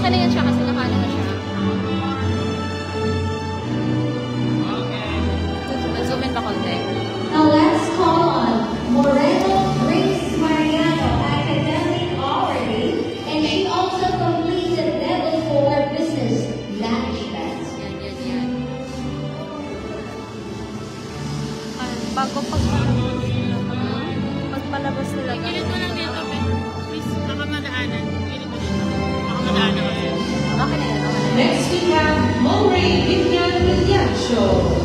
Okay na yan siya kasi nakano na siya. Okay. Zoom in pa konti. Now let's call on Morena Reyes Mariano, academic already, and she also completed level 4 business management. Yan. Bago pagpalabas nila. Ikilit mo lang yan, okay? Please, nakamadaanan. Next we have Morena Reyes Mariano.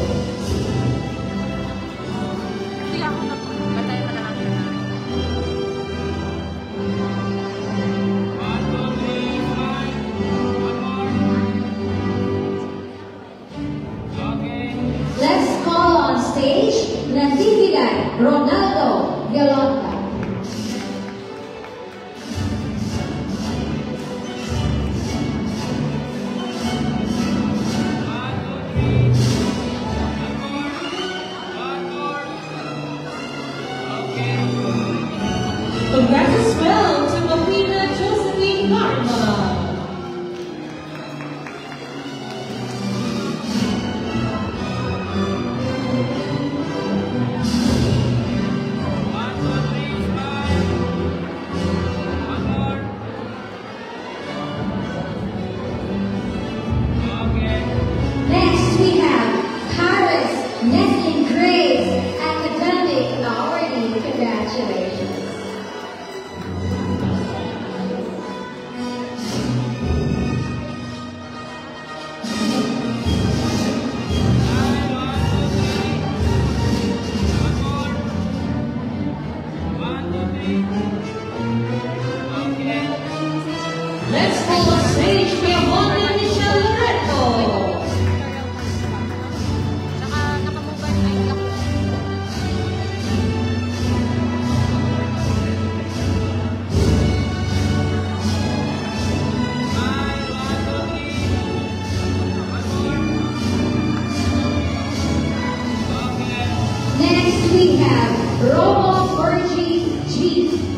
Next we have Robo-4-G-G.